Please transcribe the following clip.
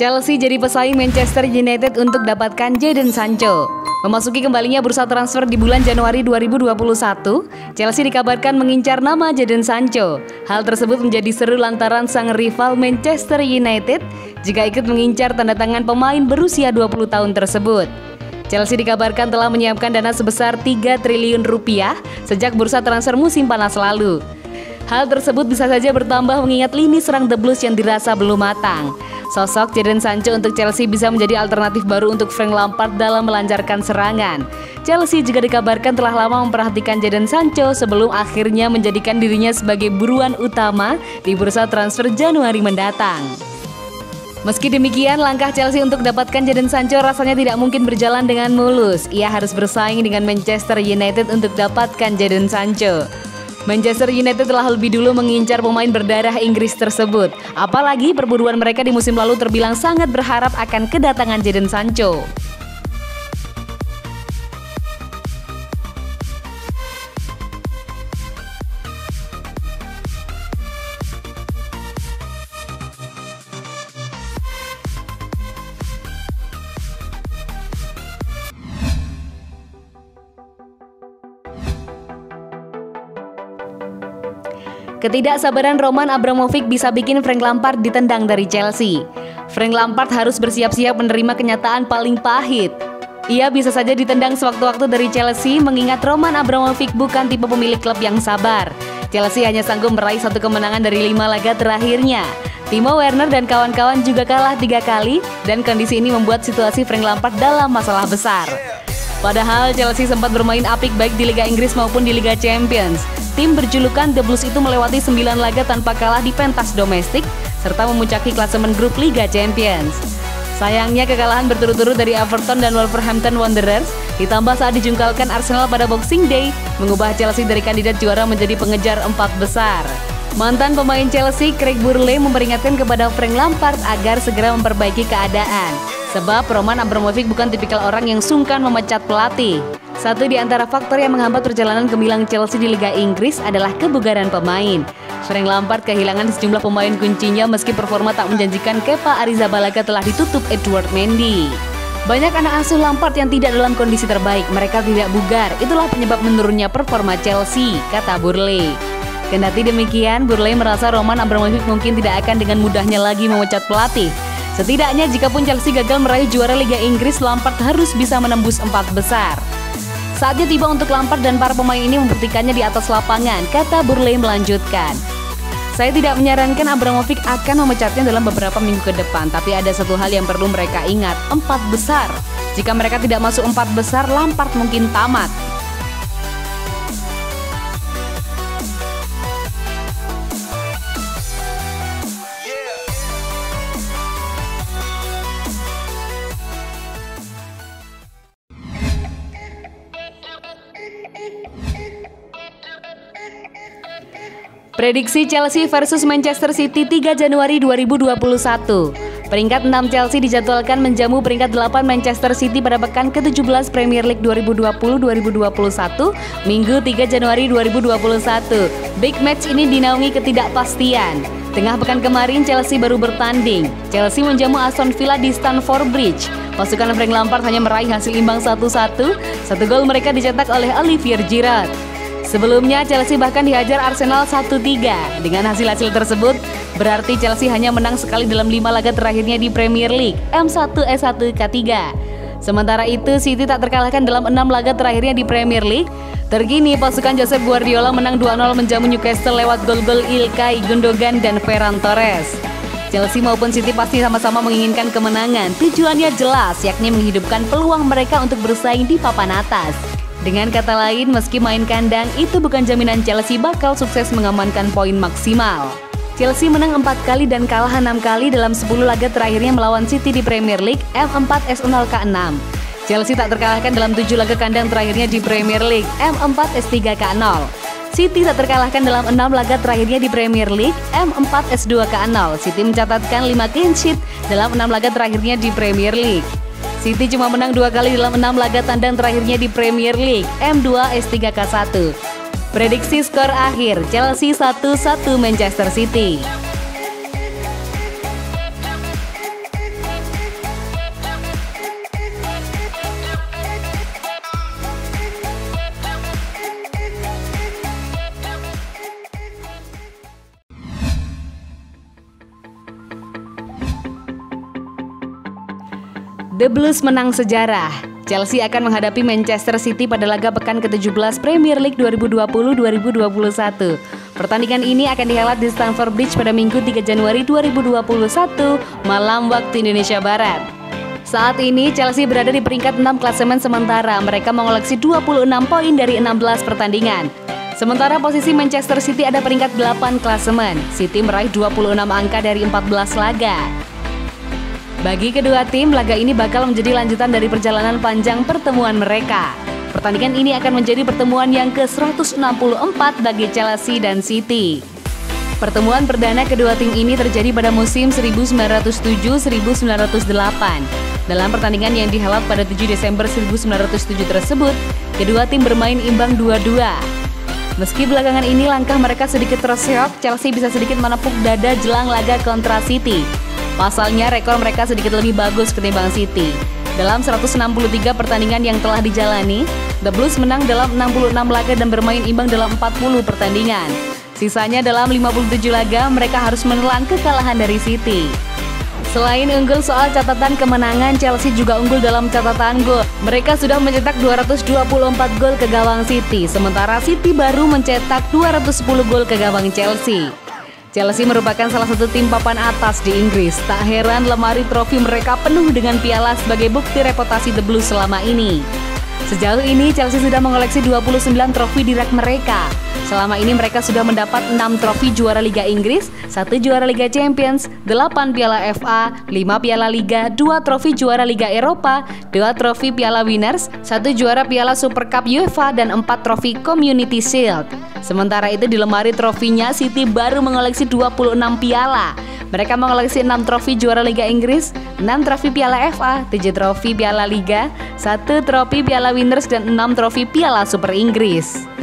Chelsea jadi pesaing Manchester United untuk dapatkan Jadon Sancho. Memasuki kembalinya bursa transfer di bulan Januari 2021, Chelsea dikabarkan mengincar nama Jadon Sancho. Hal tersebut menjadi seru lantaran sang rival Manchester United jika ikut mengincar tanda tangan pemain berusia 20 tahun tersebut. Chelsea dikabarkan telah menyiapkan dana sebesar 3 triliun rupiah sejak bursa transfer musim panas lalu. Hal tersebut bisa saja bertambah mengingat lini serang The Blues yang dirasa belum matang. Sosok Jadon Sancho untuk Chelsea bisa menjadi alternatif baru untuk Frank Lampard dalam melancarkan serangan. Chelsea juga dikabarkan telah lama memperhatikan Jadon Sancho sebelum akhirnya menjadikan dirinya sebagai buruan utama di bursa transfer Januari mendatang. Meski demikian, langkah Chelsea untuk dapatkan Jadon Sancho rasanya tidak mungkin berjalan dengan mulus. Ia harus bersaing dengan Manchester United untuk dapatkan Jadon Sancho. Manchester United telah lebih dulu mengincar pemain berdarah Inggris tersebut. Apalagi perburuan mereka di musim lalu terbilang sangat berharap akan kedatangan Jadon Sancho. Ketidaksabaran Roman Abramovich bisa bikin Frank Lampard ditendang dari Chelsea. Frank Lampard harus bersiap-siap menerima kenyataan paling pahit. Ia bisa saja ditendang sewaktu-waktu dari Chelsea mengingat Roman Abramovich bukan tipe pemilik klub yang sabar. Chelsea hanya sanggup meraih 1 kemenangan dari 5 laga terakhirnya. Timo Werner dan kawan-kawan juga kalah 3 kali dan kondisi ini membuat situasi Frank Lampard dalam masalah besar. Padahal Chelsea sempat bermain apik baik di Liga Inggris maupun di Liga Champions. Tim berjulukan The Blues itu melewati 9 laga tanpa kalah di pentas domestik serta memuncaki klasemen grup Liga Champions. Sayangnya kekalahan berturut-turut dari Everton dan Wolverhampton Wanderers ditambah saat dijungkalkan Arsenal pada Boxing Day mengubah Chelsea dari kandidat juara menjadi pengejar 4 besar. Mantan pemain Chelsea Craig Burley memperingatkan kepada Frank Lampard agar segera memperbaiki keadaan sebab Roman Abramovich bukan tipikal orang yang sungkan memecat pelatih. Satu di antara faktor yang menghambat perjalanan gemilang Chelsea di Liga Inggris adalah kebugaran pemain. Frank Lampard kehilangan sejumlah pemain kuncinya meski performa tak menjanjikan. Kepa Arrizabalaga telah ditutup Edward Mendy. Banyak anak asuh Lampard yang tidak dalam kondisi terbaik, mereka tidak bugar. Itulah penyebab menurunnya performa Chelsea, kata Burley. Kendati demikian, Burley merasa Roman Abramovich mungkin tidak akan dengan mudahnya lagi memecat pelatih. Setidaknya jikapun Chelsea gagal meraih juara Liga Inggris, Lampard harus bisa menembus 4 besar. Saatnya tiba untuk Lampard dan para pemain ini membuktikannya di atas lapangan, kata Burley melanjutkan. Saya tidak menyarankan Abramovich akan memecatnya dalam beberapa minggu ke depan, tapi ada satu hal yang perlu mereka ingat, 4 besar. Jika mereka tidak masuk 4 besar, Lampard mungkin tamat. Prediksi Chelsea versus Manchester City 3 Januari 2021. Peringkat 6 Chelsea dijadwalkan menjamu peringkat 8 Manchester City pada pekan ke-17 Premier League 2020-2021, Minggu 3 Januari 2021. Big match ini dinaungi ketidakpastian. Tengah pekan kemarin Chelsea baru bertanding. Chelsea menjamu Aston Villa di Stamford Bridge. Pasukan Frank Lampard hanya meraih hasil imbang 1-1. 1 gol mereka dicetak oleh Olivier Giroud. Sebelumnya, Chelsea bahkan dihajar Arsenal 1-3. Dengan hasil-hasil tersebut, berarti Chelsea hanya menang sekali dalam 5 laga terakhirnya di Premier League, M1-E1-K3. Sementara itu, City tak terkalahkan dalam 6 laga terakhirnya di Premier League. Terkini, pasukan Josep Guardiola menang 2-0 menjamu Newcastle lewat gol-gol Ilkay Gundogan dan Ferran Torres. Chelsea maupun City pasti sama-sama menginginkan kemenangan. Tujuannya jelas, yakni menghidupkan peluang mereka untuk bersaing di papan atas. Dengan kata lain, meski main kandang, itu bukan jaminan Chelsea bakal sukses mengamankan poin maksimal. Chelsea menang 4 kali dan kalah 6 kali dalam 10 laga terakhirnya melawan City di Premier League M4S0K6. Chelsea tak terkalahkan dalam 7 laga kandang terakhirnya di Premier League M4S3K0. City tak terkalahkan dalam 6 laga terakhirnya di Premier League M4S2K0. City mencatatkan 5 clean sheet dalam 6 laga terakhirnya di Premier League. City cuma menang 2 kali dalam 6 laga tandang terakhirnya di Premier League, M2-S3K1. Prediksi skor akhir, Chelsea 1-1 Manchester City. The Blues menang sejarah. Chelsea akan menghadapi Manchester City pada laga pekan ke-17 Premier League 2020-2021. Pertandingan ini akan dihelat di Stamford Bridge pada Minggu 3 Januari 2021 malam waktu Indonesia Barat. Saat ini Chelsea berada di peringkat 6 klasemen sementara. Mereka mengoleksi 26 poin dari 16 pertandingan. Sementara posisi Manchester City ada peringkat 8 klasemen. City meraih 26 angka dari 14 laga. Bagi kedua tim, laga ini bakal menjadi lanjutan dari perjalanan panjang pertemuan mereka. Pertandingan ini akan menjadi pertemuan yang ke-164 bagi Chelsea dan City. Pertemuan perdana kedua tim ini terjadi pada musim 1907-1908. Dalam pertandingan yang dihelat pada 7 Desember 1907 tersebut, kedua tim bermain imbang 2-2. Meski belakangan ini langkah mereka sedikit terseok, Chelsea bisa sedikit menepuk dada jelang laga kontra City. Pasalnya rekor mereka sedikit lebih bagus ketimbang City. Dalam 163 pertandingan yang telah dijalani, The Blues menang dalam 66 laga dan bermain imbang dalam 40 pertandingan. Sisanya dalam 57 laga mereka harus menelan kekalahan dari City. Selain unggul soal catatan kemenangan, Chelsea juga unggul dalam catatan gol. Mereka sudah mencetak 224 gol ke gawang City, sementara City baru mencetak 210 gol ke gawang Chelsea. Chelsea merupakan salah satu tim papan atas di Inggris. Tak heran lemari trofi mereka penuh dengan piala sebagai bukti reputasi The Blues selama ini. Sejauh ini Chelsea sudah mengoleksi 29 trofi di rak mereka. Selama ini mereka sudah mendapat 6 trofi juara Liga Inggris, 1 juara Liga Champions, 8 piala FA, 5 piala Liga, 2 trofi juara Liga Eropa, 2 trofi piala Winners, 1 juara piala Super Cup UEFA, dan 4 trofi Community Shield. Sementara itu di lemari trofinya, City baru mengoleksi 26 piala. Mereka mengoleksi 6 trofi juara Liga Inggris, 6 trofi piala FA, 7 trofi piala Liga, 1 trofi piala Winners, dan 6 trofi piala Super Inggris.